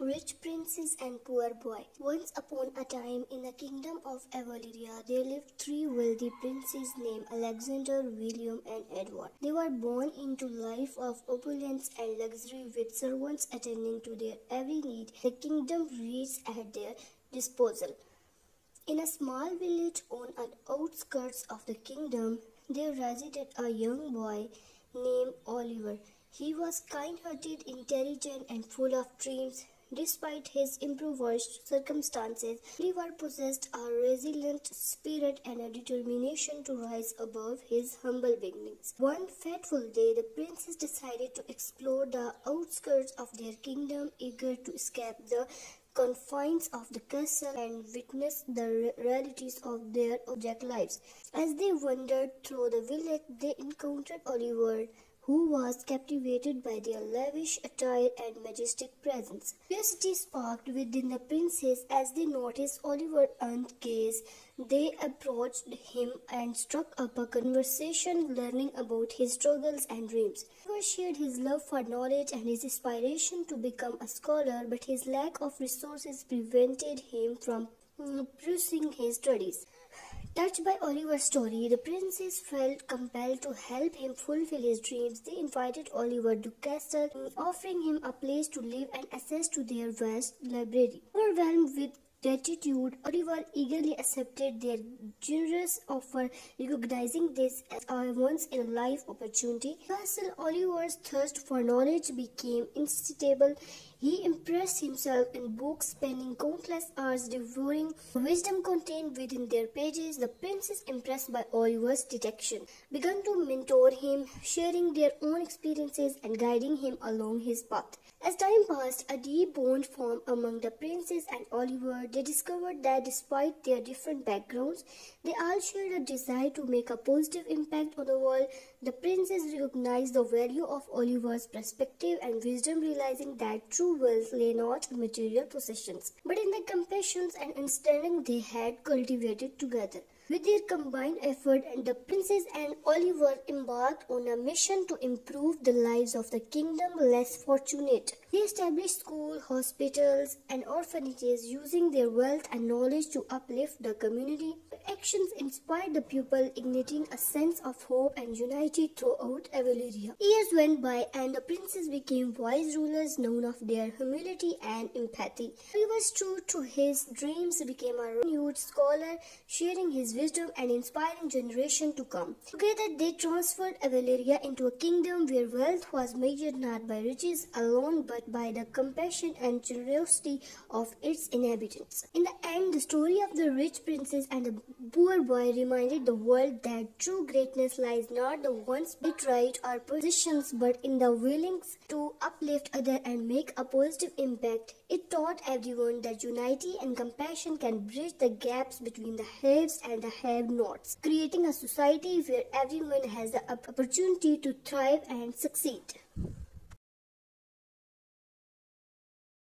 Rich princes and poor boy. Once upon a time in the kingdom of Avalyria, there lived three wealthy princes named Alexander, William and Edward. They were born into life of opulence and luxury with servants attending to their every need. The kingdom reached at their disposal. In a small village on the outskirts of the kingdom, there resided a young boy named Oliver. He was kind-hearted, intelligent and full of dreams. Despite his impoverished circumstances, Oliver possessed a resilient spirit and a determination to rise above his humble beginnings. One fateful day, the princes decided to explore the outskirts of their kingdom, eager to escape the confines of the castle and witness the realities of their object lives. As they wandered through the village, they encountered Oliver, who was captivated by their lavish attire and majestic presence. Curiosity sparked within the princes as they noticed Oliver's earnest gaze. They approached him and struck up a conversation, learning about his struggles and dreams. Oliver shared his love for knowledge and his aspiration to become a scholar, but his lack of resources prevented him from pursuing his studies. Touched by Oliver's story, the princes felt compelled to help him fulfill his dreams. They invited Oliver to the castle, offering him a place to live and access to their vast library. Overwhelmed with gratitude, Oliver eagerly accepted their generous offer, recognizing this as a once-in-a-life opportunity. Thus, Oliver's thirst for knowledge became insatiable. He immersed himself in books, spending countless hours devouring the wisdom contained within their pages. The princes, impressed by Oliver's detection, began to mentor him, sharing their own experiences and guiding him along his path. As time passed, a deep bond formed among the princes and Oliver. They discovered that despite their different backgrounds, they all shared a desire to make a positive impact on the world. The princes recognized the value of Oliver's perspective and wisdom, realizing that true wealth lay not in material possessions, but in the compassion and understanding they had cultivated together. With their combined effort, the princes and Oliver embarked on a mission to improve the lives of the kingdom less fortunate. They established schools, hospitals, and orphanages, using their wealth and knowledge to uplift the community. Their actions inspired the people, igniting a sense of hope and unity throughout Avalyria. Years went by, and the princes became wise rulers, known of their humility and empathy. Oliver, true to his dreams, became a renewed scholar, sharing his wisdom and inspiring generation to come. Together they transferred Avalyria into a kingdom where wealth was measured not by riches alone but by the compassion and generosity of its inhabitants. In the end, the story of the rich princess and the poor boy reminded the world that true greatness lies not in the ones that right or positions but in the willingness to uplift others and make a positive impact. It taught everyone that unity and compassion can bridge the gaps between the haves and the have-nots, creating a society where everyone has the opportunity to thrive and succeed.